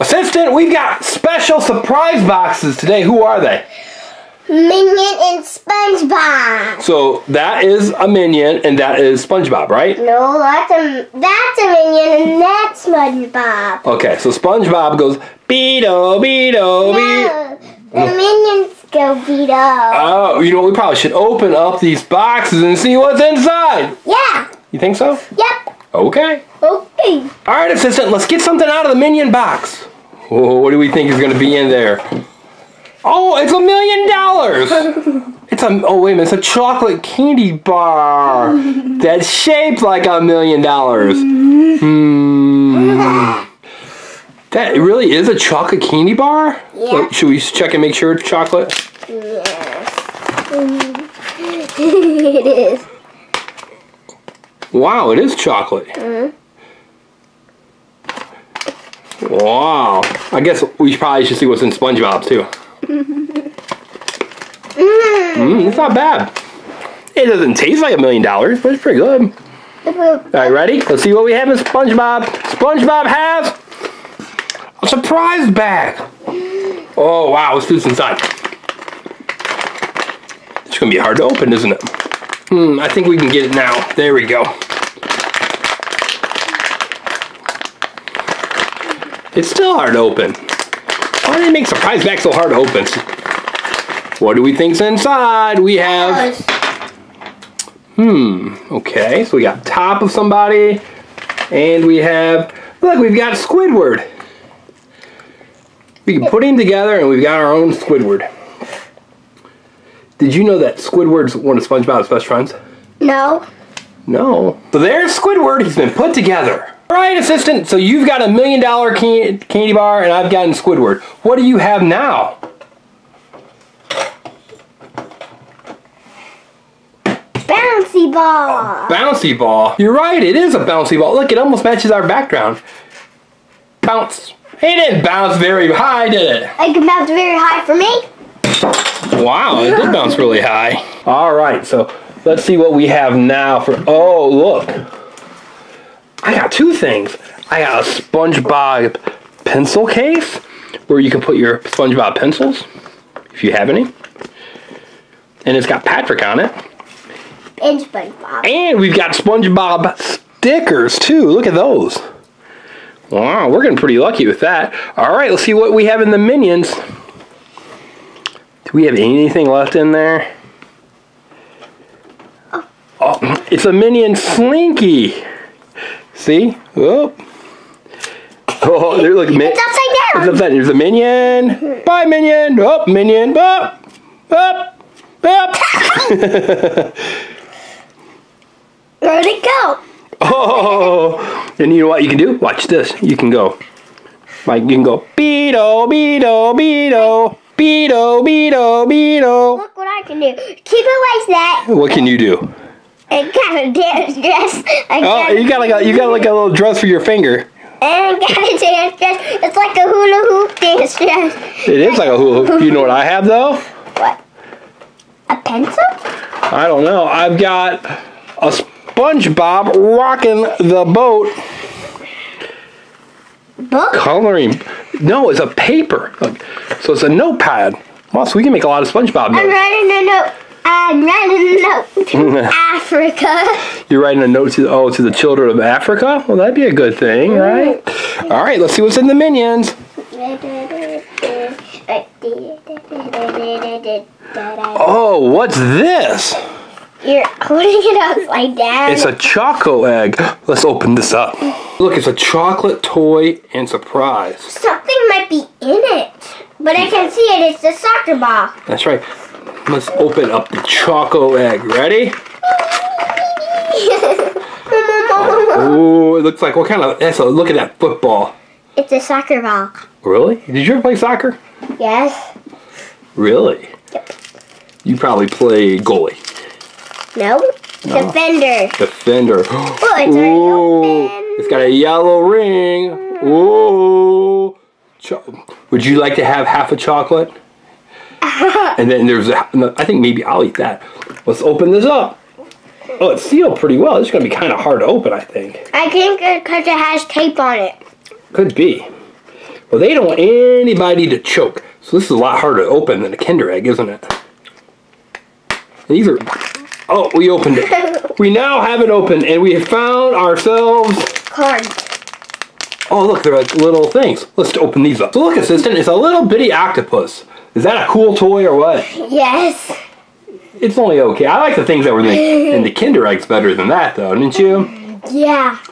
Assistant, we've got special surprise boxes today. Who are they? Minion and Spongebob. So that is a Minion and that is Spongebob, right? No, that's a Minion and that's Spongebob. Okay, so Spongebob goes Beetle, Beetle, Beetle. The Minions go Beetle. Oh, you know we probably should open up these boxes and see what's inside. Yeah. You think so? Yep. Okay. Okay. All right, Assistant, let's get something out of the Minion box. Whoa, what do we think is going to be in there? Oh, it's $1 million! It's a, oh wait a minute, it's a chocolate candy bar that's shaped like $1 million. That really is a chocolate candy bar? Yeah. Wait, should we check and make sure it's chocolate? Yes. It is. Wow, it is chocolate. Wow. I guess we probably should see what's in SpongeBob too. It's not bad. It doesn't taste like $1 million, but it's pretty good. Alright, ready? Let's see what we have in SpongeBob. SpongeBob has a surprise bag. Oh wow, let's see what's inside. It's gonna be hard to open, isn't it? I think we can get it now. There we go. It's still hard to open. Why do they make surprise bags so hard to open? What do we think's inside? We have... Okay, so we got top of somebody. And we have... Look, we've got Squidward. We can put him together and we've got our own Squidward. Did you know that Squidward's one of SpongeBob's best friends? No. No. So there's Squidward. He's been put together. All right, Assistant. So you've got $1 million candy bar, and I've gotten Squidward. What do you have now? Bouncy ball. Oh, bouncy ball. You're right. It is a bouncy ball. Look, it almost matches our background. Bounce. It didn't bounce very high, did it? It bounced very high for me. Wow, it did bounce really high. All right, so let's see what we have now for... Oh, look. I got two things. I got a SpongeBob pencil case where you can put your SpongeBob pencils, if you have any. And it's got Patrick on it. And SpongeBob. And we've got SpongeBob stickers, too. Look at those. Wow, we're getting pretty lucky with that. All right, let's see what we have in the Minions. Do we have anything left in there? Oh, it's a Minion Slinky. See? Oh. Oh, there, look. It's upside down. It's upside down. There's a Minion. Bye, Minion. Up, oh, Minion. Up. Up. Up. Where'd it go? Oh. And you know what you can do? Watch this. You can go. Like, you can go, Beetle, Beetle, Beetle. Beetle, Beetle, Beetle. Look what I can do. Keep it like that. What can you do? I got a dance dress. You got like a little dress for your finger. And I got a dance dress. It's like a hula hoop dance dress. It is like a hula hoop. You know what I have though? What? A pencil? I don't know. I've got a SpongeBob rocking the boat. Book? Coloring. No, it's a paper. Look. So it's a notepad. Well, so we can make a lot of SpongeBob notes. I'm writing a note. I'm writing a note to Africa. You're writing a note to to the children of Africa? Well, that'd be a good thing, right? All right, let's see what's in the Minions. Oh, what's this? You're holding it upside down. It's a choco egg. Let's open this up. Look, it's a chocolate toy and surprise. Something might be in it, but I can see it. It's a soccer ball. That's right. Let's open up the choco egg. Ready? Oh, it looks like what kind of... That's a look at that football. It's a soccer ball. Really? Did you ever play soccer? Yes. Really? Yep. You probably play goalie. No, defender. Defender. Oh, it's already open. It's got a yellow ring. Ooh. Would you like to have half a chocolate? And then there's, I think maybe I'll eat that. Let's open this up. Oh, it's sealed pretty well. It's going to be kind of hard to open, I think. I think because it has tape on it. Could be. Well, they don't want anybody to choke. So this is a lot harder to open than a Kinder Egg, isn't it? These are... Oh, we opened it. We now have it open, and we have found ourselves... Cards. Oh, look, they're like little things. Let's open these up. So look, Assistant, it's a little bitty octopus. Is that a cool toy or what? Yes. It's only okay. I like the things that were in the Kinder Eggs better than that, though, didn't you? Yeah.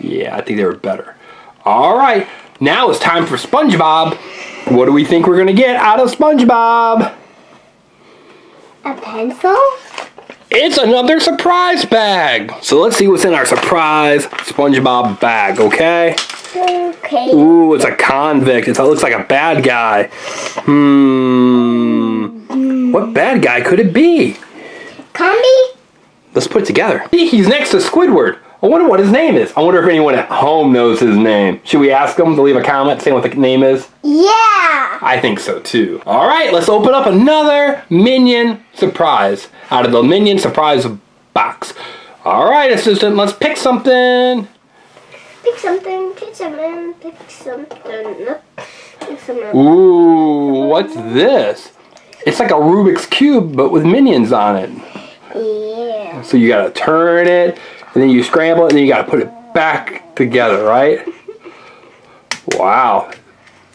Yeah, I think they were better. All right. Now it's time for SpongeBob. What do we think we're going to get out of SpongeBob? A pencil? It's another surprise bag. So let's see what's in our surprise SpongeBob bag, okay? Okay. Ooh, it's a convict. It looks like a bad guy. What bad guy could it be? Combi? Let's put it together. He's next to Squidward. I wonder what his name is. I wonder if anyone at home knows his name. Should we ask them to leave a comment saying what the name is? Yeah! I think so too. All right, let's open up another Minion surprise out of the Minion surprise box. All right, Assistant, let's pick something. Pick something, pick something, pick something, pick something. Ooh, what's this? It's like a Rubik's Cube, but with minions on it. Yeah. So you gotta turn it. And then you scramble it, and then you gotta put it back together, right? Wow.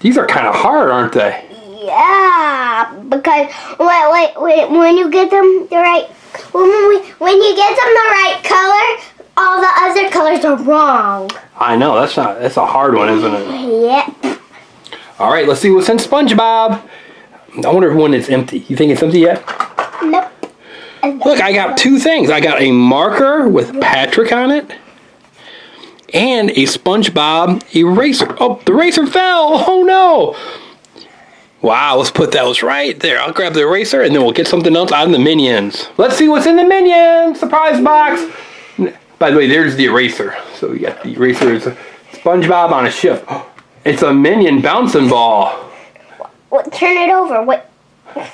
These are kind of hard, aren't they? Yeah, because when you get them the right color, all the other colors are wrong. I know, that's a hard one, isn't it? Yep. All right, let's see what's in SpongeBob. I wonder if one is empty. You think it's empty yet? Nope. Look, I got two things. I got a marker with Patrick on it and a SpongeBob eraser. Oh, the eraser fell. Oh, no. Wow, let's put those right there. I'll grab the eraser, and then we'll get something else out of the Minions. Let's see what's in the Minion surprise box. By the way, there's the eraser. So we got the eraser. It's SpongeBob on a ship. It's a Minion bouncing ball. What, turn it over. What?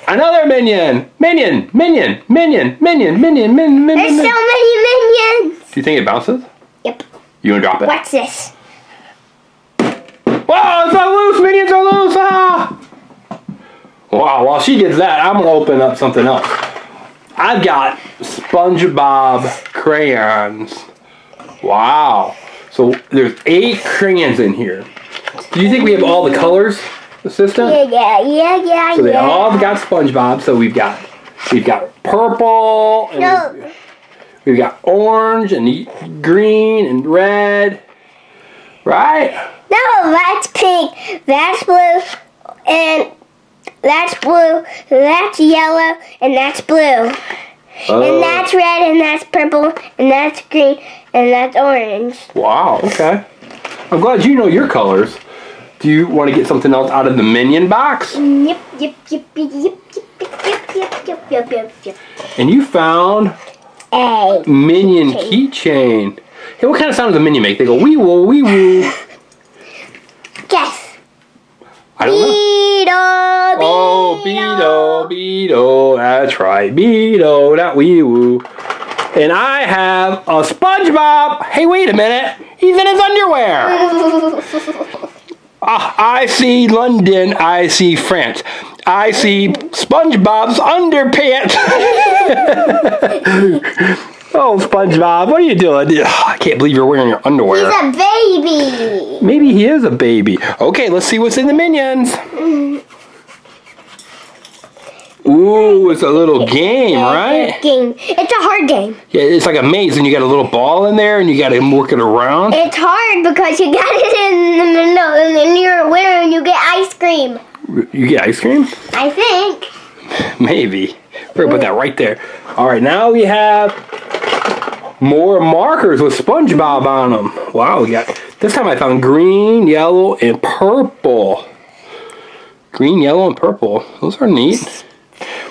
Another Minion! Minion! Minion! Minion! Minion! Minion! Minion! There's so many Minions! Do you think it bounces? Yep. You gonna drop it? What's this? Whoa! It's not loose! Minions are loose! Ah! Wow, while she gets that, I'm gonna open up something else. I've got SpongeBob crayons. Wow. So there's 8 crayons in here. Do you think we have all the colors? Assistant? Yeah. So they all got SpongeBob. So we've got purple, and we've got orange and green and red, right? No, that's pink. That's blue, and that's blue. That's yellow, and that's blue. Oh. And that's red, and that's purple, and that's green, and that's orange. Wow. Okay. I'm glad you know your colors. Do you want to get something else out of the Minion box? Yep. And you found a Minion keychain. Hey, what kind of sound does a Minion make? They go wee woo wee woo. Guess. I don't know. Beetle. Oh, beetle, beetle. That's right, beetle, not wee woo. And I have a SpongeBob. Hey, wait a minute. He's in his underwear. I see London, I see France, I see SpongeBob's underpants. Oh, SpongeBob, what are you doing? Ugh, I can't believe you're wearing your underwear. He's a baby. Maybe he is a baby. Okay, let's see what's in the Minions. Ooh, it's a little game, right? It's a hard game. Yeah, it's like a maze, and you got a little ball in there, and you got to work it around. It's hard because you got it in the middle, and then you're a winner, and you get ice cream. You get ice cream? I think. Maybe. We're gonna put that right there. All right, now we have more markers with SpongeBob on them. Wow, we got this time. I found green, yellow, and purple. Green, yellow, and purple. Those are neat.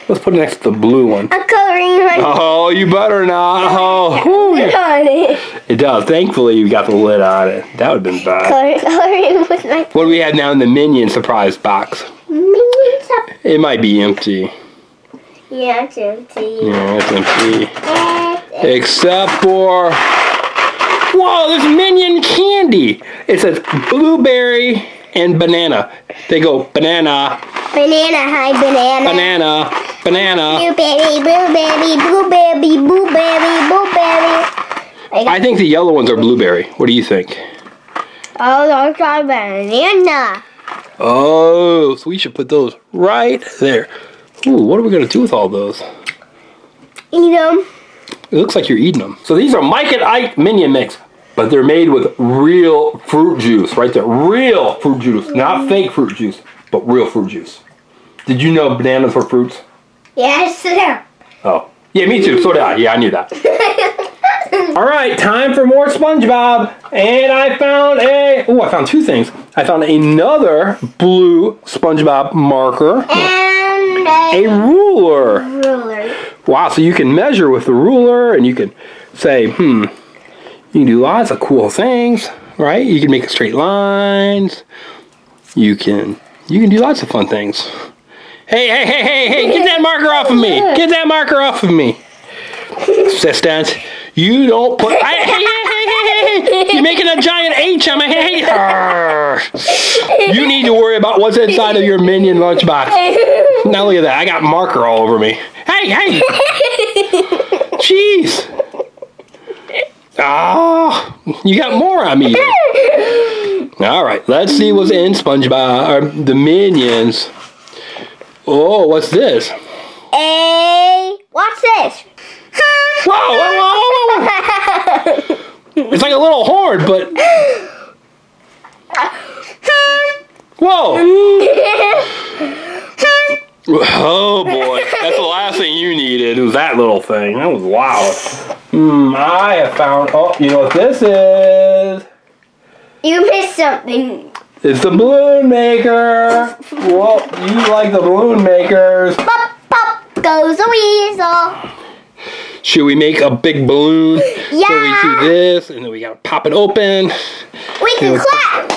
Let's put it next to the blue one. A coloring one. Oh, you better not. Oh, lid on it. It does. Thankfully, you got the lid on it. That would have been bad. Coloring with my... What do we have now in the Minion surprise box? Minion surprise. It might be empty. Yeah, it's empty. Yeah, it's empty. Except for... Whoa, there's Minion candy. It says blueberry and banana. They go, banana. Banana, hi, banana. Banana, banana. Blueberry, blueberry, blueberry, blueberry, blueberry. I think the yellow ones are blueberry. What do you think? Oh, those are banana. Oh, so we should put those right there. Ooh, what are we going to do with all those? Eat them. It looks like you're eating them. So these are Mike and Ike Minion Mix, but they're made with real fruit juice right there. Real fruit juice, not fake fruit juice, but real fruit juice. Did you know bananas were fruits? Yes, sir. Oh. Yeah, me too. So did I. Yeah, I knew that. All right, time for more SpongeBob. And I found a... Oh, I found two things. I found another blue SpongeBob marker. And a ruler. Wow, so you can measure with the ruler, and you can say, you can do lots of cool things, right? You can make straight lines. You can do lots of fun things. Hey, get that marker off of me. Get that marker off of me. Assistant, you don't put... Hey, you're making a giant H on my head. You need to worry about what's inside of your Minion lunchbox. Now look at that. I got marker all over me. Hey! Jeez! Oh, you got more on me. Alright, let's see what's in SpongeBob, or the Minions. Oh, what's this? Hey, what's this? Whoa! It's like a little horn, but... Whoa! Oh boy, that's the last thing you needed. It was that little thing. That was wild. I have found... Oh, you know what this is? You missed something. It's the balloon maker. Well, you like the balloon makers. Pop, pop, goes the weasel. Should we make a big balloon? Yeah. So we do this, and then we gotta pop it open. We can clap.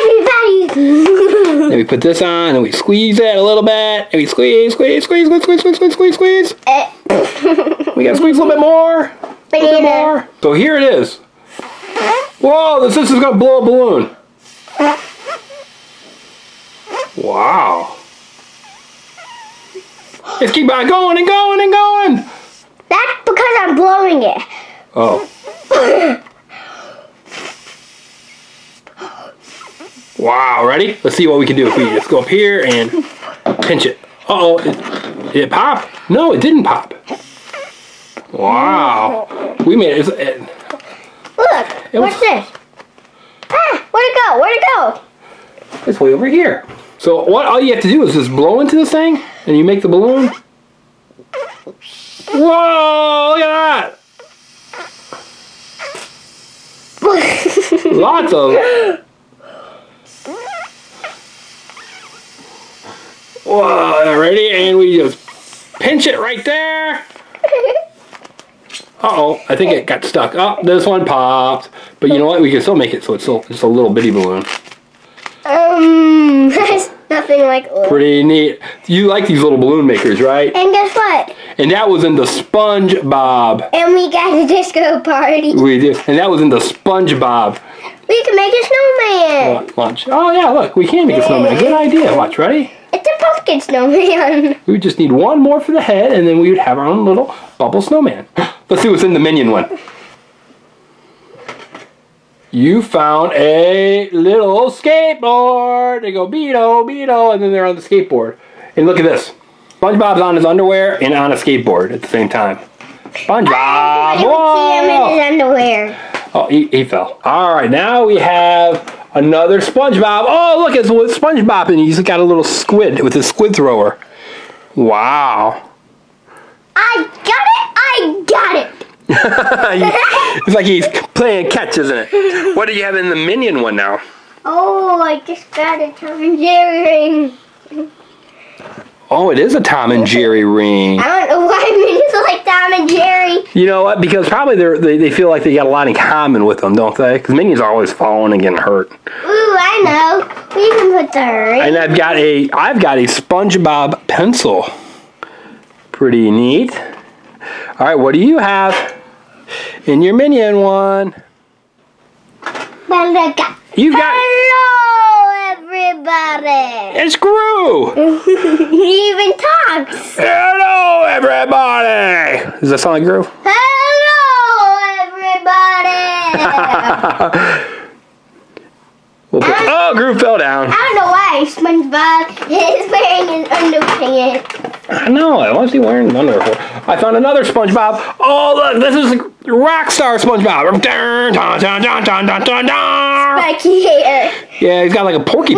Everybody. Then we put this on, and we squeeze it a little bit. And we squeeze. We gotta squeeze a little bit more. A little bit more. So here it is. Whoa, this is gonna blow a balloon. Wow. It's keep on going and going and going. That's because I'm blowing it. Oh. Wow, ready? Let's see what we can do if we just go up here and pinch it. Uh-oh, did it pop? No, it didn't pop. Wow. We made it. Look, what's this? Ah, where'd it go? It's way over here. So all you have to do is just blow into this thing, and you make the balloon. Whoa, look at that! Lots of... Whoa, ready? And we just pinch it right there. Uh-oh, I think it got stuck. Oh, this one popped. But you know what? We can still make it so it's still just a little bitty balloon. There's nothing like oil. Pretty neat. You like these little balloon makers, right? And guess what? And that was in the SpongeBob. And we got a disco party. We did. And that was in the SpongeBob. We can make a snowman. Lunch. Oh, yeah, look. We can make a snowman. Good idea. Watch, ready? It's a pumpkin snowman. We just need one more for the head, and then we would have our own little bubble snowman. Let's see what's in the Minion one. You found a little skateboard. They go, Beto, Beto, and then they're on the skateboard. And look at this. SpongeBob's on his underwear and on a skateboard at the same time. SpongeBob! I don't see him in his underwear. Oh, he fell. All right, now we have another SpongeBob. Oh, look, it's SpongeBob, and he's got a little squid with his squid thrower. Wow. I got it! It's like he's playing catch, isn't it? What do you have in the Minion one now? Oh, I just got a Tom and Jerry ring. Oh, it is a Tom and Jerry ring. I don't know why Minions are like Tom and Jerry. You know what? Because probably they feel like they got a lot in common with them, don't they? Because Minions are always falling and getting hurt. Ooh, I know. We can put the ring. And I've got a SpongeBob pencil. Pretty neat. All right, what do you have in your Minion one? Well, I got... You've got... Hello! everybody. It's Gru. He even talks. Hello, everybody. Does that sound like Gru? Hello, everybody. We'll put, oh, Gru fell down. I don't know why Spongebob is wearing his underpants. I know. I want to be wearing underwear. I found another Spongebob. Oh, look. This is Rockstar Spongebob. Spiky hair. Yeah, he's got like a porcupine.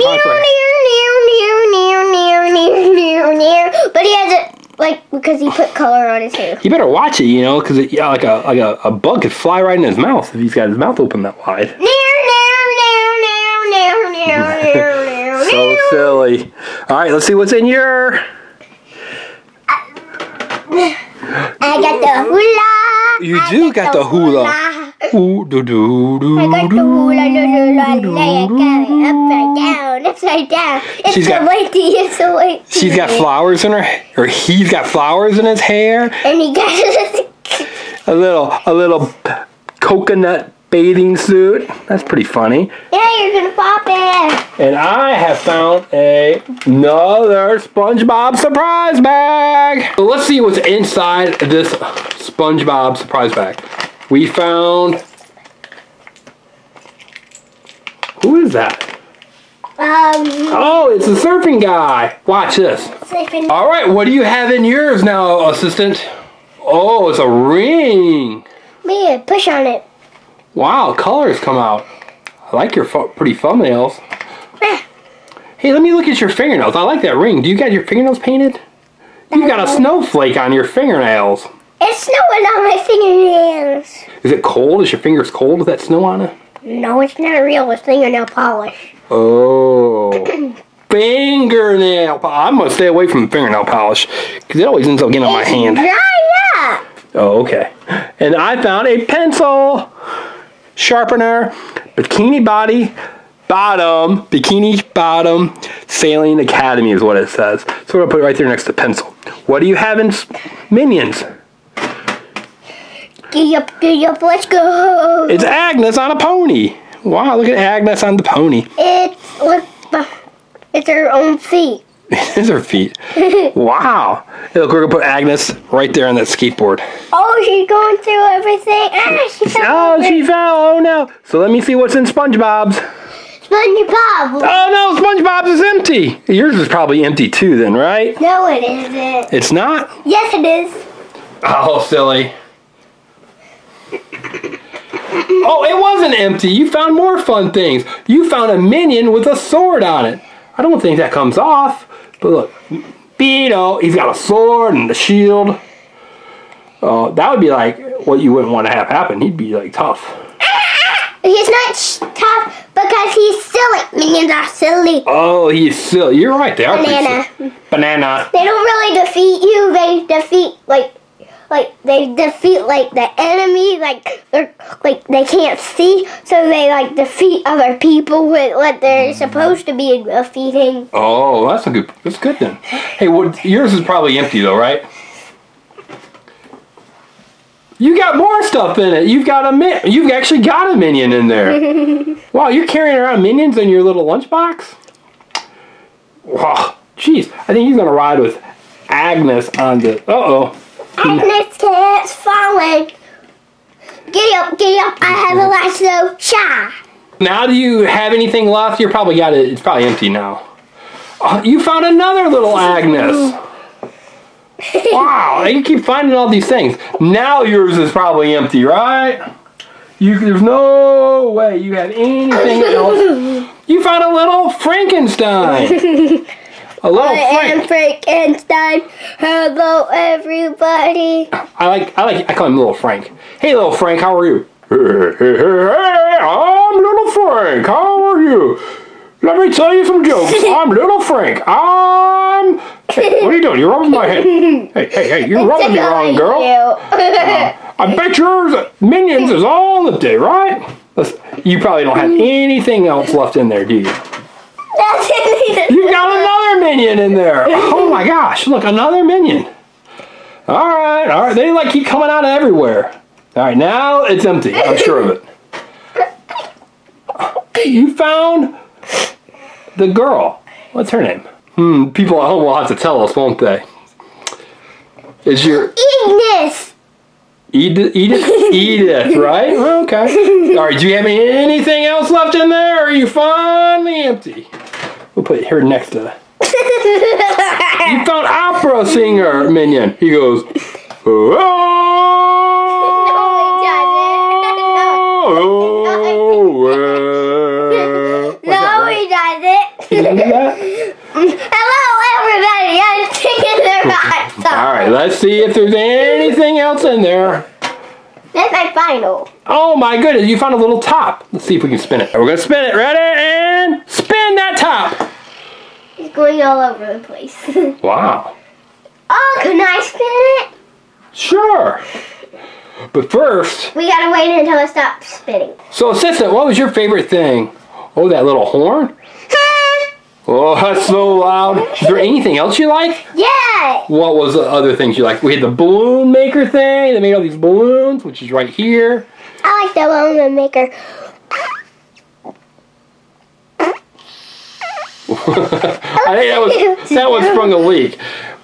But he has a, like, because he put color on his hair. You better watch it, you know, because yeah, like a bug could fly right in his mouth if he's got his mouth open that wide. So silly. Alright, let's see what's in your... I got the hula. You do got the hula. Ooh, do, do, do, I got the hula. Now I got it upside down, upside down. It's so whitey, it's so whitey. She's got flowers in her... Or he's got flowers in his hair. And he got a little coconut bathing suit. That's pretty funny. Yeah, you're gonna pop it. And I have found another SpongeBob surprise bag. So let's see what's inside this SpongeBob surprise bag. We found... Who is that? Oh, it's a surfing guy. Watch this. Surfing. All right, what do you have in yours now, assistant? Oh, it's a ring. Man, push on it. Wow, colors come out. I like your pretty thumbnails. Hey, let me look at your fingernails. I like that ring. Do you got your fingernails painted? You got a snowflake on your fingernails. It's snowing on my fingernails. Is it cold? Is your fingers cold with that snow on it? No, it's not real. It's fingernail polish. Oh. Fingernail polish. I'm going to stay away from fingernail polish because it always ends up getting on my hand. Dry up. Oh, okay. And I found a pencil sharpener, Bikini Bottom Sailing Academy is what it says. So we're gonna put it right there next to pencil. What do you have in Minions? Get up, let's go. It's Agnes on a pony. Wow, look at Agnes on the pony. It's her own feet. It's her feet. Wow. Hey, look, we're gonna put Agnes right there on that skateboard. Oh, she's going through everything. Ah, she fell. Oh, over. She fell. Oh no. So let me see what's in SpongeBob's. SpongeBob. Oh no, SpongeBob's is empty. Yours is probably empty too, then, right? No, it isn't. It's not? Yes, it is. Oh, silly. Oh, it wasn't empty. You found more fun things. You found a minion with a sword on it. I don't think that comes off. But look, Beetle, he's got a sword and a shield. Oh, that would be like what you wouldn't want to have happen. He'd be like tough. He's not tough because he's silly. Minions are silly. Oh, he's silly. You're right. They are Banana. Silly. Banana. They don't really defeat you. They defeat like the enemy. Like they can't see, so they like defeat other people with what they're supposed to be defeating. Oh, that's a good. That's good then. Hey, well, yours is probably empty though, right? You got more stuff in it. You've actually got a minion in there. Wow, you're carrying around minions in your little lunchbox? Wow, jeez. I think he's gonna ride with Agnes on the. Uh oh. Agnes keeps falling. Giddy up, giddy up. I have a lasso. Cha. Now, do you have anything left? You're probably got it. It's probably empty now. Oh, you found another little Agnes. Wow, you keep finding all these things. Now yours is probably empty, right? There's no way you have anything else. You found a little Frankenstein. A little Frank. I am Frankenstein. Hello, everybody. I call him Little Frank. Hey, Little Frank, how are you? Hey, I'm Little Frank. How are you? Let me tell you some jokes. I'm Little Frank. Hey, what are you doing? You're rubbing my head. Hey, you're rubbing me wrong, girl. I bet your minions is all the day, right? You probably don't have anything else left in there, do you? You got another minion in there. Oh my gosh, look, another minion. All right, they like keep coming out of everywhere. All right, now it's empty, I'm sure of it. You found the girl. What's her name? People at home will have to tell us, won't they? Is your... Agnes! Edith? Edith, right? Okay. Alright, do you have anything else left in there, or are you finally empty? We'll put her next to that. You found opera singer, Minion. He goes, oh! No, he doesn't. No, he doesn't. You remember that? Hello, everybody. I'm singing their hot song. Alright, let's see if there's anything else in there. That's my final. Oh my goodness, you found a little top. Let's see if we can spin it. We're going to spin it. Ready? And spin that top. It's going all over the place. Wow. Oh, can I spin it? Sure. But first... we got to wait until it stops spinning. So, assistant, what was your favorite thing? Oh, that little horn? Oh, that's so loud. Is there anything else you like? Yeah. What was the other things you like? We had the balloon maker thing. They made all these balloons, which is right here. I like the balloon maker. I think that one sprung a leak.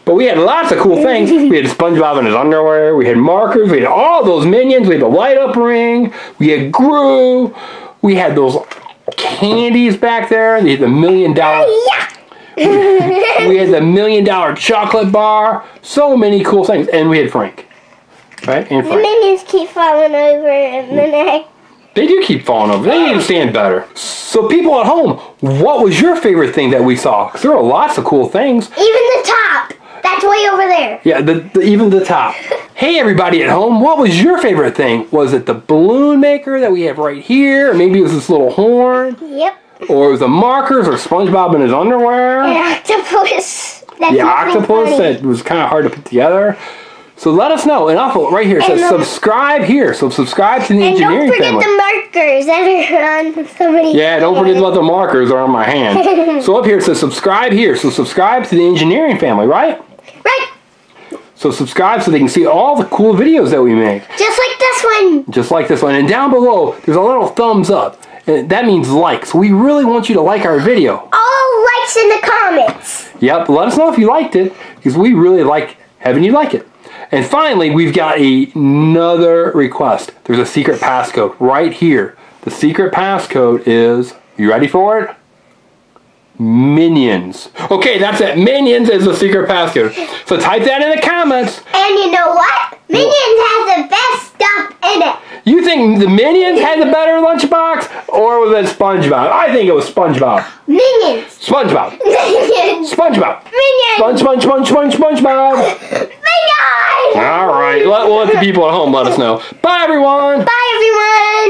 But we had lots of cool things. We had Spongebob in his underwear. We had markers. We had all those minions. We had the light-up ring. We had Gru. We had those... candies back there. They had the $1 million. We had the $1 million chocolate bar. So many cool things, and we had Frank. Right? And Frank. The minions keep falling over, and then they do keep falling over. They need to stand better. So, people at home, what was your favorite thing that we saw? Because there were lots of cool things. Even the top. That's way over there. Yeah, even the top. Hey, everybody at home, what was your favorite thing? Was it the balloon maker that we have right here? Or maybe it was this little horn? Yep. Or it was the markers or Spongebob in his underwear? And octopus. The octopus funny. That was kind of hard to put together. So let us know. And also, right here, it says subscribe here. So subscribe to the Engineering Family. And don't forget the markers that are on somebody's hand. Yeah, don't forget about the markers are on my hand. So up here, it says subscribe here. So subscribe to the Engineering Family, right? Right. So subscribe so they can see all the cool videos that we make. Just like this one. Just like this one. And down below, there's a little thumbs up. And that means likes. We really want you to like our video. All likes in the comments. Yep. Let us know if you liked it, because we really like having you like it. And finally, we've got another request. There's a secret passcode right here. The secret passcode is, you ready for it? Minions. Okay, that's it. Minions is the secret passcode. So type that in the comments. And you know what? Minions has the best stuff in it. You think the Minions had the better lunchbox, or was it SpongeBob? I think it was SpongeBob. Minions. SpongeBob. Minions. SpongeBob. Minions. SpongeBob. Minions. All right. We'll let the people at home let us know. Bye, everyone. Bye,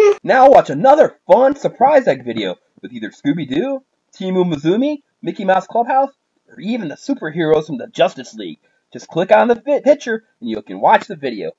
everyone. Now watch another fun surprise egg video with either Scooby Doo, Team Umizoomi, Mickey Mouse Clubhouse, or even the superheroes from the Justice League. Just click on the picture and you can watch the video.